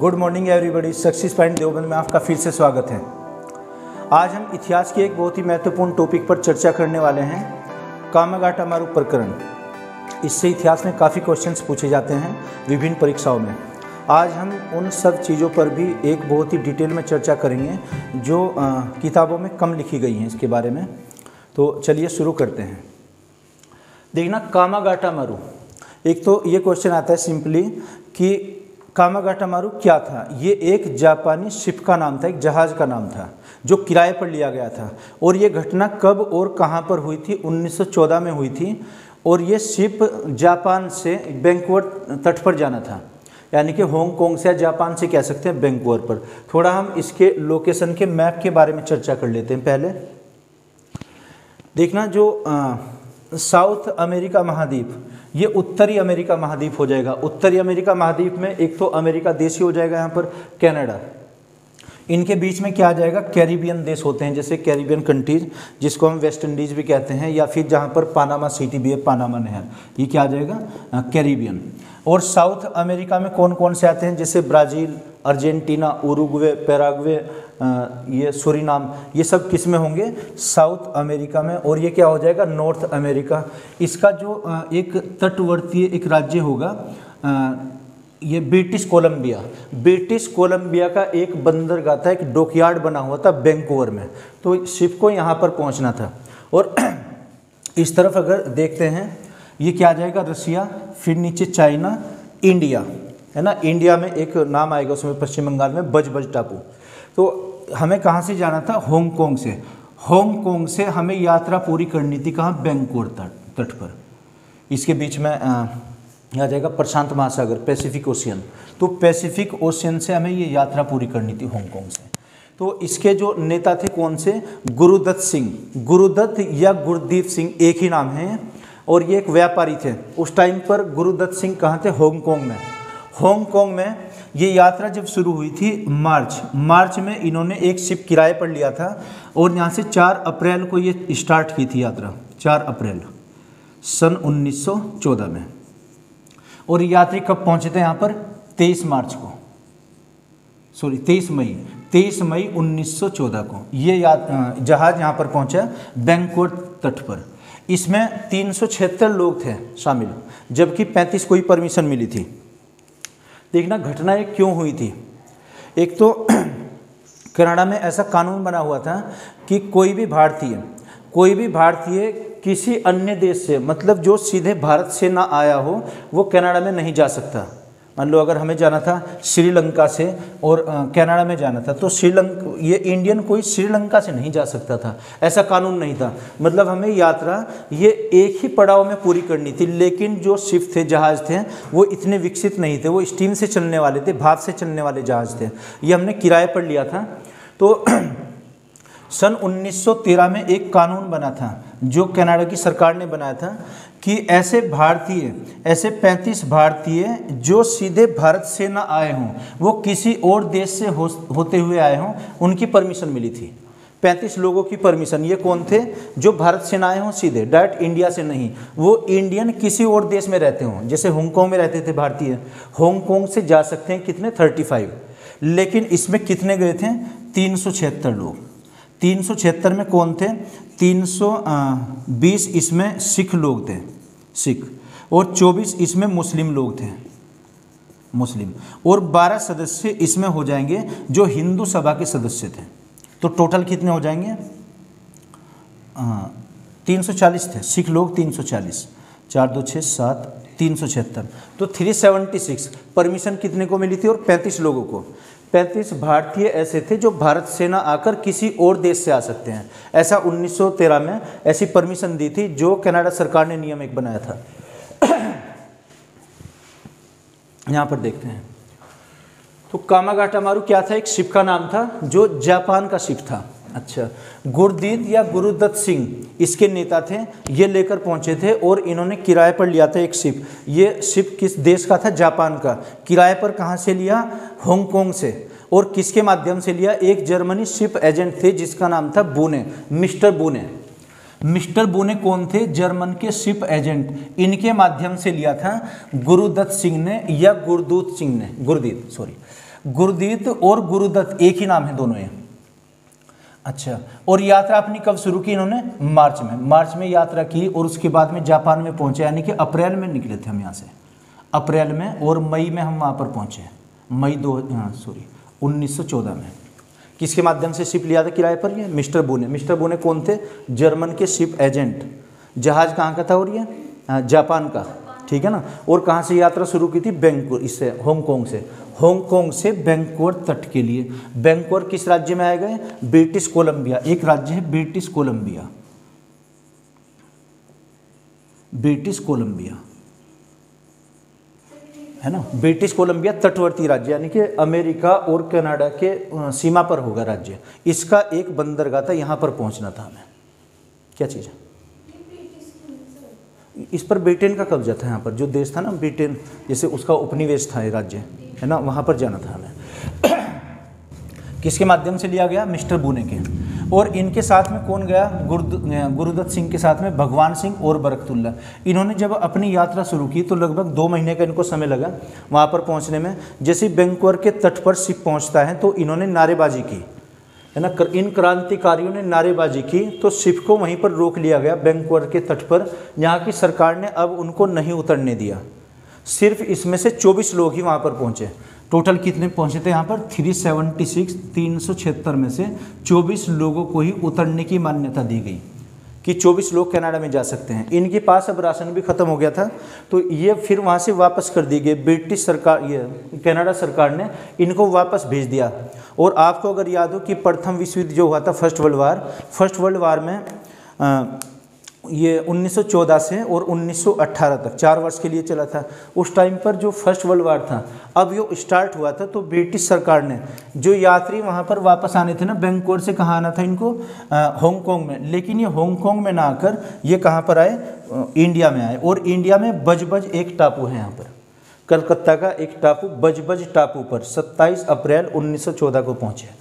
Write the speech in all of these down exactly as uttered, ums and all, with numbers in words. Good morning everybody, success point Deoband में आपका फिर से स्वागत है। आज हम इतिहास के एक बहुत ही महत्वपूर्ण टॉपिक पर चर्चा करने वाले हैं, कोमागाटा मारू प्रकरण। इससे इतिहास में काफ़ी क्वेश्चंस पूछे जाते हैं विभिन्न परीक्षाओं में। आज हम उन सब चीज़ों पर भी एक बहुत ही डिटेल में चर्चा करेंगे जो आ, किताबों में कम लिखी गई हैं इसके बारे में। तो चलिए शुरू करते हैं। देखना, कोमागाटा मारू, एक तो ये क्वेश्चन आता है सिंपली कि कोमागाटा मारू क्या था। ये एक जापानी शिप का नाम था, एक जहाज़ का नाम था जो किराए पर लिया गया था। और ये घटना कब और कहाँ पर हुई थी? उन्नीस सौ चौदह में हुई थी। और ये शिप जापान से बैंकवर तट पर जाना था, यानी कि हांगकांग से या जापान से कह सकते हैं बैंकवर पर। थोड़ा हम इसके लोकेशन के मैप के बारे में चर्चा कर लेते हैं। पहले देखना, जो साउथ अमेरिका महाद्वीप, ये उत्तरी अमेरिका महाद्वीप हो जाएगा। उत्तरी अमेरिका महाद्वीप में एक तो अमेरिका देश ही हो जाएगा, यहाँ पर कनाडा। इनके बीच में क्या आ जाएगा? कैरिबियन देश होते हैं, जैसे कैरिबियन कंट्रीज, जिसको हम वेस्ट इंडीज़ भी कहते हैं, या फिर जहाँ पर पानामा सिटी भी है, पानामा नहर, ये क्या आ जाएगा? कैरिबियन। और साउथ अमेरिका में कौन कौन से आते हैं? जैसे ब्राज़ील, अर्जेंटीना, उरुग्वे, पैराग्वे, ये सूरीनाम, ये सब किस में होंगे? साउथ अमेरिका में। और ये क्या हो जाएगा? North America. इसका जो एक तटवर्तीय एक राज्य होगा, ये ब्रिटिश कोलंबिया। ब्रिटिश कोलंबिया का एक बंदरगाह था, एक डॉकयार्ड बना हुआ था वैंकूवर में। तो शिप को यहाँ पर पहुँचना था। और इस तरफ अगर देखते हैं, ये क्या आ जाएगा? रसिया, फिर नीचे चाइना, इंडिया, है ना। इंडिया में एक नाम आएगा उसमें, पश्चिम बंगाल में बजबज टापू। तो हमें कहाँ से जाना था? हांगकांग से। हांगकांग से हमें यात्रा पूरी करनी थी कहाँ? बैंकूवर तट तट पर। इसके बीच में आ, आ जाएगा प्रशांत महासागर, पैसिफिक ओशियन। तो पैसिफिक ओशियन से हमें ये यात्रा पूरी करनी थी हांगकांग से। तो इसके जो नेता थे कौन से? गुरुदत्त सिंह। गुरुदत्त या गुरदीप सिंह, एक ही नाम है। और ये एक व्यापारी थे। उस टाइम पर गुरुदत्त सिंह कहाँ थे? हांगकांग में। हांगकांग में ये यात्रा जब शुरू हुई थी मार्च मार्च में, इन्होंने एक शिप किराए पर लिया था और यहाँ से चार अप्रैल को ये स्टार्ट की थी यात्रा, चार अप्रैल सन उन्नीस सौ चौदह में। और यात्री कब पहुँचे थे यहाँ पर? तेईस मार्च को सॉरी तेईस मई तेईस मई उन्नीस सौ चौदह को ये जहाज़ यहाँ पर पहुँचा बैंकूवर तट पर। इसमें तीन सौ छिहत्तर लोग थे शामिल, जबकि पैंतीस को ही परमिशन मिली थी। देखना, घटना ये क्यों हुई थी? एक तो कनाडा में ऐसा कानून बना हुआ था कि कोई भी भारतीय कोई भी भारतीय किसी अन्य देश से, मतलब जो सीधे भारत से ना आया हो, वो कनाडा में नहीं जा सकता। मान लो अगर हमें जाना था श्रीलंका से और कनाडा में जाना था, तो श्रीलंका, ये इंडियन कोई श्रीलंका से नहीं जा सकता था, ऐसा कानून नहीं था। मतलब हमें यात्रा ये एक ही पड़ाव में पूरी करनी थी। लेकिन जो शिप थे, जहाज़ थे, वो इतने विकसित नहीं थे। वो स्टीम से चलने वाले थे, भाप से चलने वाले जहाज़ थे। ये हमने किराए पर लिया था। तो सन उन्नीस सौ तेरह में एक कानून बना था जो कनाडा की सरकार ने बनाया था कि ऐसे भारतीय ऐसे पैंतीस भारतीय जो सीधे भारत से ना आए हों, वो किसी और देश से हो, होते हुए आए हों, उनकी परमिशन मिली थी। पैंतीस लोगों की परमिशन। ये कौन थे? जो भारत से ना आए हों सीधे, डायरेक्ट इंडिया से नहीं, वो इंडियन किसी और देश में रहते हों। जैसे हांगकांग में रहते थे भारतीय, हांगकांग से जा सकते हैं कितने? Thirty five. लेकिन इसमें कितने गए थे? तीन सौ छिहत्तर लोग। तीन सौ छिहत्तर में कौन थे? तीन सौ बीस इसमें सिख लोग थे, सिख, और चौबीस इसमें मुस्लिम लोग थे, मुस्लिम, और बारह सदस्य इसमें हो जाएंगे जो हिंदू सभा के सदस्य थे। तो टोटल कितने हो जाएंगे? तीन सौ चालीस थे सिख लोग, तीन सौ चालीस, चार दो छः सात, तीन सौ छिहत्तर, तो तीन सौ छिहत्तर। परमिशन कितने को मिली थी? और पैंतीस लोगों को। पैंतीस भारतीय ऐसे थे जो भारत से ना आकर किसी और देश से आ सकते हैं, ऐसा उन्नीस सौ तेरह में ऐसी परमिशन दी थी जो कनाडा सरकार ने नियम एक बनाया था। यहाँ पर देखते हैं। तो कोमागाटा मारू क्या था? एक शिप का नाम था जो जापान का शिप था। अच्छा, गुरदीत या गुरुदत्त सिंह इसके नेता थे। ये लेकर पहुंचे थे और इन्होंने किराए पर लिया था एक शिप। ये शिप किस देश का था? जापान का। किराए पर कहाँ से लिया? हांगकांग से। और किसके माध्यम से लिया? एक जर्मनी शिप एजेंट थे जिसका नाम था बोने, मिस्टर बोने। मिस्टर बोने कौन थे? जर्मन के शिप एजेंट। इनके माध्यम से लिया था गुरुदत्त सिंह ने या गुरदूत सिंह ने गुरदीत सॉरी गुरदीत और गुरुदत्त एक ही नाम है दोनों ये। अच्छा, और यात्रा अपनी कब शुरू की इन्होंने? मार्च में। मार्च में यात्रा की और उसके बाद में जापान में पहुंचे, यानी कि अप्रैल में निकले थे हम यहाँ से, अप्रैल में, और मई में हम वहाँ पर पहुँचे, मई दो हाँ सॉरी उन्नीस सौ चौदह में। किसके माध्यम से शिप लिया था किराए पर? ये मिस्टर बोने। मिस्टर बोने कौन थे? जर्मन के शिप एजेंट। जहाज़ कहाँ का था? और ये जापान का, ठीक है ना। और कहाँ से यात्रा शुरू की थी? बैंकॉक, इससे हांगकांग से, हांगकांग से बैंकॉक तट के लिए। बैंकॉक किस राज्य में आए गए? ब्रिटिश कोलंबिया, एक राज्य है ब्रिटिश कोलंबिया, ब्रिटिश कोलंबिया है ना। ब्रिटिश कोलंबिया तटवर्ती राज्य, यानी कि अमेरिका और कनाडा के सीमा पर होगा राज्य। इसका एक बंदरगाह था, यहाँ पर पहुँचना था हमें। क्या चीज़ है? इस पर ब्रिटेन का कब्जा था, यहाँ पर जो देश था ना ब्रिटेन, जैसे उसका उपनिवेश था ये राज्य, है ना, वहाँ पर जाना था हमें। किसके माध्यम से लिया गया? मिस्टर बोने के। और इनके साथ में कौन गया? गुरद गुरदत्त सिंह के साथ में भगवान सिंह और बरकतुल्लाह। इन्होंने जब अपनी यात्रा शुरू की तो लगभग दो महीने का इनको समय लगा वहाँ पर पहुँचने में। जैसे बैंकॉक के तट पर शिप पहुँचता है तो इन्होंने नारेबाजी की, है ना, इन क्रांतिकारियों ने नारेबाजी की तो शिप को वहीं पर रोक लिया गया, बैंकॉक के तट पर। यहाँ की सरकार ने अब उनको नहीं उतरने दिया। सिर्फ इसमें से चौबीस लोग ही वहाँ पर पहुँचे। टोटल कितने पहुँचे थे यहाँ पर? तीन सौ छिहत्तर, तीन सौ छिहत्तर में से चौबीस लोगों को ही उतरने की मान्यता दी गई कि चौबीस लोग कनाडा में जा सकते हैं। इनके पास अब राशन भी ख़त्म हो गया था तो ये फिर वहाँ से वापस कर दिए गए। ब्रिटिश सरकार, ये कनाडा सरकार ने इनको वापस भेज दिया। और आपको अगर याद हो कि प्रथम विश्व युद्ध जो हुआ था, first world war, first world war में आ, ये उन्नीस सौ चौदह से और उन्नीस सौ अठारह तक चार वर्ष के लिए चला था। उस टाइम पर जो फर्स्ट वर्ल्ड वार था, अब ये स्टार्ट हुआ था तो ब्रिटिश सरकार ने, जो यात्री वहाँ पर वापस आने थे ना, बैंकॉक से कहाँ आना था इनको? हांगकांग में। लेकिन ये हांगकांग में ना आकर ये कहाँ पर आए? इंडिया में आए। और इंडिया में बजबज एक टापू है यहाँ पर, कलकत्ता का एक टापू, बजबज टापू पर सत्ताईस अप्रैल उन्नीस सौ चौदह को पहुँचे।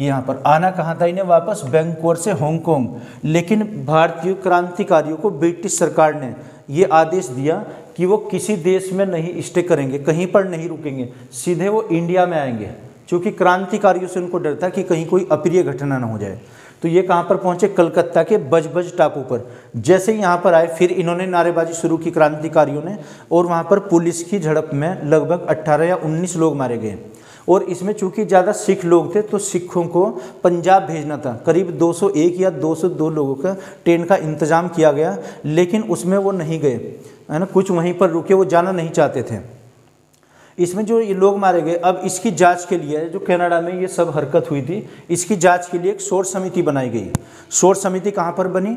यहाँ पर आना कहाँ था इन्हें? वापस बैंकॉक से हांगकांग। लेकिन भारतीय क्रांतिकारियों को ब्रिटिश सरकार ने ये आदेश दिया कि वो किसी देश में नहीं स्टे करेंगे, कहीं पर नहीं रुकेंगे, सीधे वो इंडिया में आएंगे, क्योंकि क्रांतिकारियों से उनको डर था कि कहीं कोई अप्रिय घटना ना हो जाए। तो ये कहाँ पर पहुँचे? कलकत्ता के बजबज टापू पर। जैसे यहाँ पर आए फिर इन्होंने नारेबाजी शुरू की क्रांतिकारियों ने, और वहाँ पर पुलिस की झड़प में लगभग अट्ठारह या उन्नीस लोग मारे गए। और इसमें चूंकि ज़्यादा सिख लोग थे तो सिखों को पंजाब भेजना था। करीब दो सौ एक या दो सौ दो लोगों का ट्रेन का इंतज़ाम किया गया, लेकिन उसमें वो नहीं गए, है ना, कुछ वहीं पर रुके, वो जाना नहीं चाहते थे। इसमें जो ये लोग मारे गए, अब इसकी जांच के लिए, जो कनाडा में ये सब हरकत हुई थी, इसकी जांच के लिए एक शोध समिति बनाई गई। शोध समिति कहाँ पर बनी?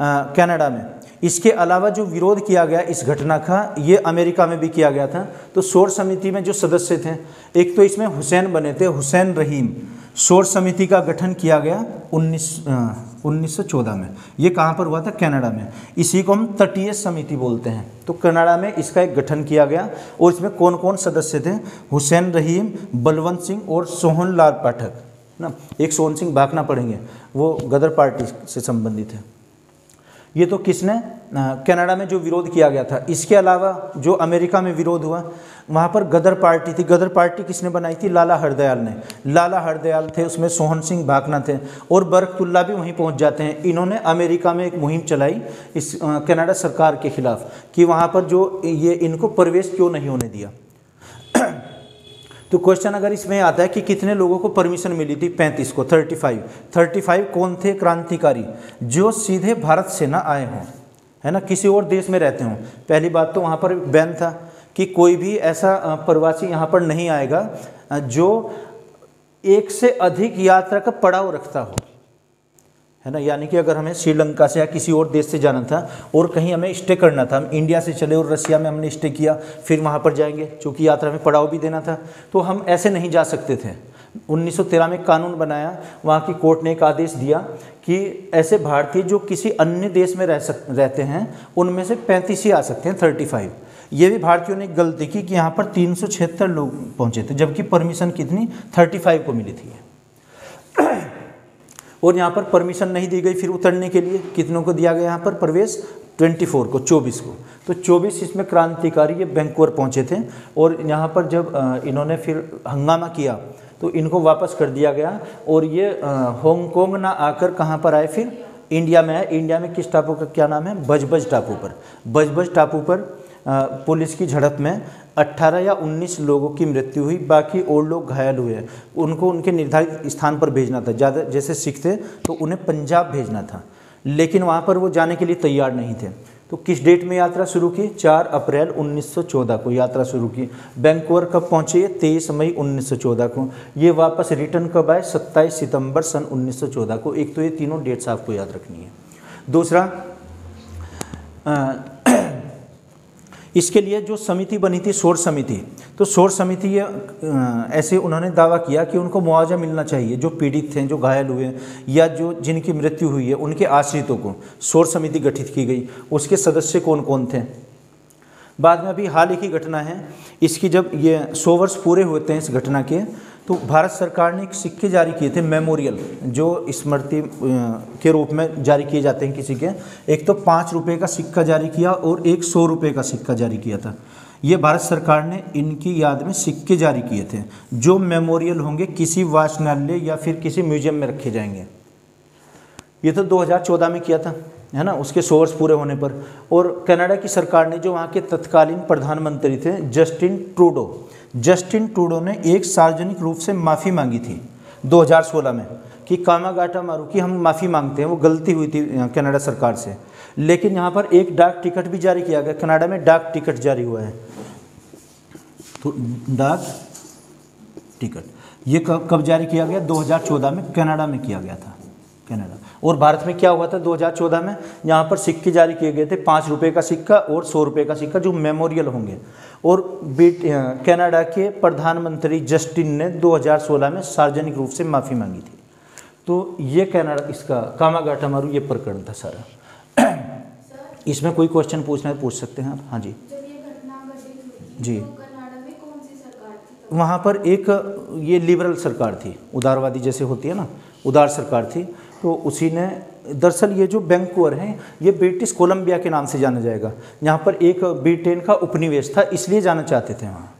कनाडा में। इसके अलावा जो विरोध किया गया इस घटना का, ये अमेरिका में भी किया गया था। तो शोध समिति में जो सदस्य थे, एक तो इसमें हुसैन बने थे, हुसैन रहीम। शोध समिति का गठन किया गया उन्नीस सौ चौदह में। ये कहाँ पर हुआ था? कनाडा में। इसी को हम तटीय समिति बोलते हैं। तो कनाडा में इसका एक गठन किया गया। और इसमें कौन कौन सदस्य थे? हुसैन रहीम, बलवंत सिंह और सोहन लाल पाठक, ना, एक सोहन सिंह भाखना पढ़ेंगे, वो गदर पार्टी से संबंधित है। ये तो किसने, कनाडा में जो विरोध किया गया था। इसके अलावा जो अमेरिका में विरोध हुआ, वहाँ पर गदर पार्टी थी। गदर पार्टी किसने बनाई थी? लाला हरदयाल ने। लाला हरदयाल थे, उसमें सोहन सिंह भाखना थे, और बरकतुल्ला भी वहीं पहुँच जाते हैं। इन्होंने अमेरिका में एक मुहिम चलाई इस कनाडा सरकार के ख़िलाफ़ कि वहाँ पर जो ये इनको प्रवेश क्यों नहीं होने दिया। तो क्वेश्चन अगर इसमें आता है कि कितने लोगों को परमिशन मिली थी? पैंतीस को, पैंतीस। पैंतीस कौन थे? क्रांतिकारी, जो सीधे भारत से ना आए हों, है ना, किसी और देश में रहते हों। पहली बात तो वहाँ पर बैन था कि कोई भी ऐसा प्रवासी यहाँ पर नहीं आएगा जो एक से अधिक यात्रा का पड़ाव रखता हो, है ना। यानी कि अगर हमें श्रीलंका से या किसी और देश से जाना था और कहीं हमें स्टे करना था, हम इंडिया से चले और रसिया में हमने स्टे किया, फिर वहाँ पर जाएंगे, चूँकि यात्रा में पड़ाव भी देना था, तो हम ऐसे नहीं जा सकते थे। उन्नीस सौ तेरह में कानून बनाया, वहाँ की कोर्ट ने एक आदेश दिया कि ऐसे भारतीय जो किसी अन्य देश में रह सक रहते हैं उनमें से पैंतीस ही आ सकते हैं, पैंतीस। ये भी भारतीयों ने गलती की कि यहाँ पर तीन सौ छिहत्तर लोग पहुँचे थे, जबकि परमिशन कितनी, पैंतीस को मिली थी। और यहाँ पर परमिशन नहीं दी गई फिर उतरने के लिए। कितनों को दिया गया यहाँ पर प्रवेश? चौबीस को चौबीस को तो चौबीस इसमें क्रांतिकारी ये बैंकवर पहुंचे थे और यहाँ पर जब इन्होंने फिर हंगामा किया तो इनको वापस कर दिया गया और ये हांगकांग ना आकर कहाँ पर आए, फिर इंडिया में आए। इंडिया में किस टापू का क्या नाम है, बजबज टापू पर। बजबज टापू पर पुलिस की झड़प में अठारह या उन्नीस लोगों की मृत्यु हुई, बाकी और लोग घायल हुए। उनको उनके निर्धारित स्थान पर भेजना था, ज़्यादा जैसे सिख थे तो उन्हें पंजाब भेजना था, लेकिन वहाँ पर वो जाने के लिए तैयार नहीं थे। तो किस डेट में यात्रा शुरू की, चार अप्रैल उन्नीस सौ चौदह को यात्रा शुरू की। बैंकवर कब पहुँचे, तेईस मई उन्नीस सौ चौदह को। ये वापस रिटर्न कब आए, सत्ताईस सितंबर सन उन्नीस सौ चौदह को। एक तो ये तीनों डेट्स आपको याद रखनी है। दूसरा, आ, इसके लिए जो समिति बनी थी शोर समिति, तो शोर समिति ये ऐसे उन्होंने दावा किया कि उनको मुआवजा मिलना चाहिए, जो पीड़ित थे, जो घायल हुए या जो जिनकी मृत्यु हुई है उनके आश्रितों को। शोर समिति गठित की गई। उसके सदस्य कौन कौन थे, बाद में अभी हाल ही की घटना है इसकी, जब ये सौ वर्ष पूरे होते हैं इस घटना के, तो भारत सरकार ने एक सिक्के जारी किए थे, मेमोरियल, जो स्मृति के रूप में जारी किए जाते हैं किसी के। एक तो पाँच रुपये का सिक्का जारी किया और एक सौ रुपये का सिक्का जारी किया था। ये भारत सरकार ने इनकी याद में सिक्के जारी किए थे, जो मेमोरियल होंगे, किसी वाचनालय या फिर किसी म्यूजियम में रखे जाएंगे। ये तो दो हज़ार चौदह में किया था, है ना, उसके सौ वर्ष पूरे होने पर। और कनाडा की सरकार ने, जो वहाँ के तत्कालीन प्रधानमंत्री थे जस्टिन ट्रूडो, जस्टिन ट्रूडो ने एक सार्वजनिक रूप से माफ़ी मांगी थी दो हज़ार सोलह में कि कामागाटा मारू की हम माफ़ी मांगते हैं, वो गलती हुई थी कनाडा सरकार से। लेकिन यहाँ पर एक डाक टिकट भी जारी किया गया, कनाडा में डाक टिकट जारी हुआ है, तो डाक टिकट ये कब कब जारी किया गया, दो हज़ार चौदह में कनाडा में किया गया था, कनाडा। और भारत में क्या हुआ था दो हज़ार चौदह में, यहाँ पर सिक्के जारी किए गए थे, पाँच रुपये का सिक्का और सौ रुपये का सिक्का, जो मेमोरियल होंगे। और कनाडा के प्रधानमंत्री जस्टिन ने दो हज़ार सोलह में सार्वजनिक रूप से माफ़ी मांगी थी। तो ये कनाडा, इसका कामागाटा मारू ये प्रकरण था सारा। सर, इसमें कोई क्वेश्चन पूछना है पूछ सकते हैं आप। हाँ जी जी वहाँ पर एक ये लिबरल सरकार थी, उदारवादी जैसे होती है ना, उदार सरकार थी। तो उसी ने, दरअसल ये जो बैंकवर हैं ये ब्रिटिश कोलंबिया के नाम से जाना जाएगा। यहाँ पर एक ब्रिटेन का उपनिवेश था, इसलिए जाना चाहते थे वहाँ,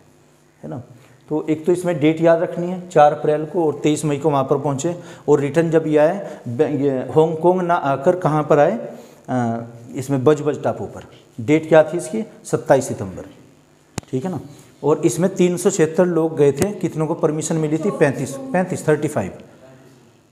है ना। तो एक तो इसमें डेट याद रखनी है, चार अप्रैल को, और तेईस मई को वहाँ पर पहुँचे। और रिटर्न जब ये आए, ये हांगकांग ना आकर कहाँ पर आए, आ, इसमें बजबज टापू पर। डेट क्या थी इसकी, सत्ताईस सितम्बर, ठीक है ना। और इसमें तीन सौ छिहत्तर लोग गए थे। कितनों को परमिशन मिली थी, पैंतीस पैंतीस थर्टी फाइव,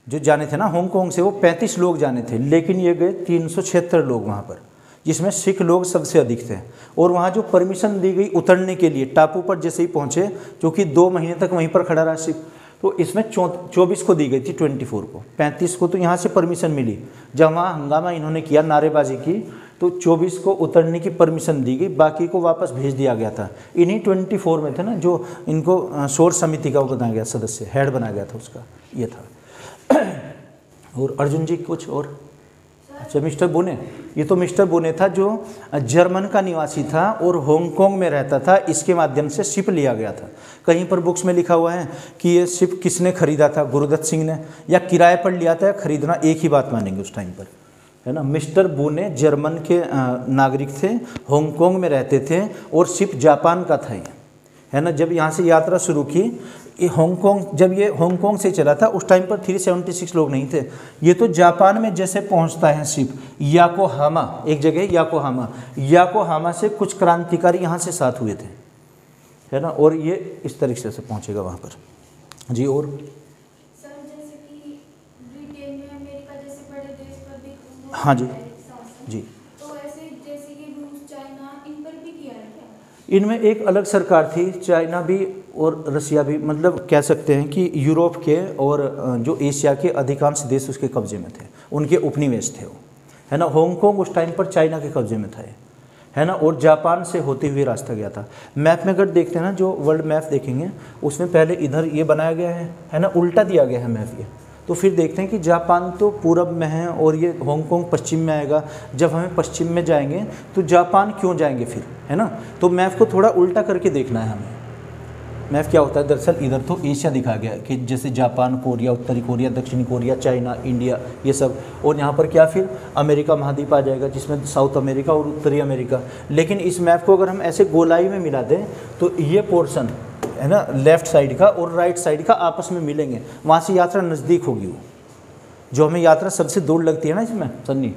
जो जाने थे ना हांगकांग से, वो पैंतीस लोग जाने थे, लेकिन ये गए तीन सौ छिहत्तर लोग वहाँ पर, जिसमें सिख लोग सबसे अधिक थे। और वहाँ जो परमिशन दी गई उतरने के लिए टापू पर, जैसे ही पहुँचे, जो कि दो महीने तक वहीं पर खड़ा रहा सिख, तो इसमें चौबीस को दी गई थी, चौबीस को, पैंतीस को तो यहाँ से परमिशन मिली। जब वहाँ हंगामा इन्होंने किया, नारेबाजी की, तो चौबीस को उतरने की परमिशन दी गई, बाकी को वापस भेज दिया गया था। इन्हीं चौबीस में थे ना जो इनको शोर समिति का वो बनाया गया सदस्य, हेड बनाया गया था उसका, ये था। और अर्जुन जी कुछ और? अच्छा, मिस्टर बोने, ये तो मिस्टर बोने था जो जर्मन का निवासी था और हांगकांग में रहता था। इसके माध्यम से शिप लिया गया था। कहीं पर बुक्स में लिखा हुआ है कि ये शिप किसने खरीदा था, गुरदत्त सिंह ने, या किराए पर लिया था, या खरीदना, एक ही बात मानेंगे उस टाइम पर, है ना। मिस्टर बोने जर्मन के नागरिक थे, हांगकांग में रहते थे, और शिप जापान का था, है ना। जब यहाँ से यात्रा शुरू की हांगकांग, जब ये हांगकांग से चला था, उस टाइम पर तीन सौ छिहत्तर लोग नहीं थे। ये तो जापान में जैसे पहुंचता है शिप, याकोहामा एक जगह है, याकोहामा, याकोहामा से कुछ क्रांतिकारी यहाँ से साथ हुए थे, है ना। और ये इस तरीके से पहुंचेगा वहाँ पर। जी और हाँ जी जी इनमें एक अलग सरकार थी, चाइना भी और रसिया भी, मतलब कह सकते हैं कि यूरोप के और जो एशिया के अधिकांश देश उसके कब्जे में थे, उनके उपनिवेश थे वो, है ना। हांगकांग उस टाइम पर चाइना के कब्जे में था, है ना, और जापान से होते हुए रास्ता गया था। मैप में अगर देखते हैं ना, जो वर्ल्ड मैप देखेंगे उसमें पहले इधर ये बनाया गया है, है ना, उल्टा दिया गया है मैप ये। तो फिर देखते हैं कि जापान तो पूरब में है और ये हांगकांग पश्चिम में आएगा। जब हमें पश्चिम में जाएंगे तो जापान क्यों जाएंगे फिर, है ना। तो मैप को थोड़ा उल्टा करके देखना है हमें, महफ क्या होता है, दरअसल इधर तो एशिया दिखा गया कि जैसे जापान, कोरिया, उत्तरी कोरिया, दक्षिणी कोरिया, चाइना, इंडिया, ये सब, और यहाँ पर क्या फिर अमेरिका महाद्वीप आ जाएगा जिसमें साउथ अमेरिका और उत्तरी अमेरिका। लेकिन इस मैप को अगर हम ऐसे गोलाई में मिला दें तो ये पोर्शन है ना लेफ़्ट साइड का और राइट साइड का आपस में मिलेंगे, वहाँ से यात्रा नज़दीक होगी। वो जो हमें यात्रा सबसे दूर लगती है ना इसमें सन्नी,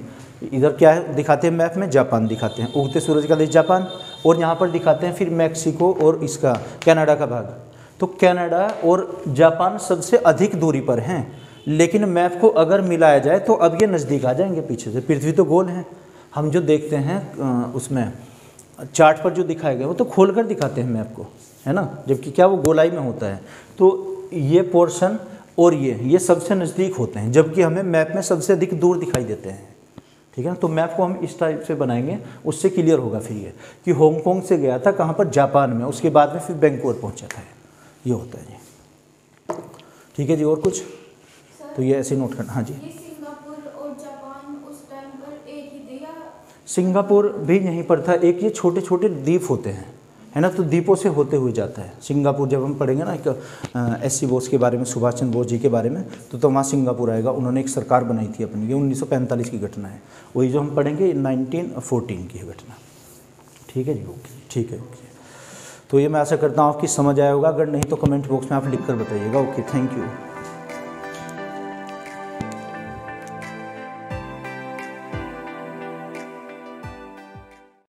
इधर क्या है दिखाते हैं मैप में, जापान दिखाते हैं, उगते सूरज का देश जापान, और यहाँ पर दिखाते हैं फिर मैक्सिको और इसका कनाडा का भाग। तो कनाडा और जापान सबसे अधिक दूरी पर हैं, लेकिन मैप को अगर मिलाया जाए तो अब ये नज़दीक आ जाएंगे पीछे से। पृथ्वी तो गोल है, हम जो देखते हैं उसमें चार्ट पर जो दिखाए गए वो तो खोल कर दिखाते हैं मैप को, है ना, जबकि क्या वो गोलाई में होता है। तो ये पोर्शन और ये ये सबसे नज़दीक होते हैं, जबकि हमें मैप में सबसे अधिक दूर दिखाई देते हैं, ठीक है। तो मैप को हम इस टाइप से बनाएंगे, उससे क्लियर होगा फिर ये कि हांगकांग से गया था कहाँ पर, जापान में, उसके बाद में फिर बैंकॉक पहुँचा था, ये होता है जी, ठीक है जी। और कुछ सर, तो ये ऐसे नोट करना। हाँ जी, सिंगापुर और जापान उस टाइम पर एक ही दिया, सिंगापुर भी यहीं पर था एक, ये छोटे छोटे द्वीप होते हैं, है ना, तो द्वीपों से होते हुए जाता है सिंगापुर। जब हम पढ़ेंगे ना एक एस सी बोस के बारे में, सुभाष चंद्र बोस जी के बारे में, तो तो वहाँ सिंगापुर आएगा। उन्होंने एक सरकार बनाई थी अपनी, ये उन्नीस सौ पैंतालीस की घटना है, वही जो हम पढ़ेंगे नाइनटीन फोर्टीन की घटना, ठीक है जी। ओके, ठीक है, ओके। तो ये मैं आशा करता हूँ आपकी समझ आया होगा, अगर नहीं तो कमेंट बॉक्स में आप लिख कर बताइएगा। Okay, thank you.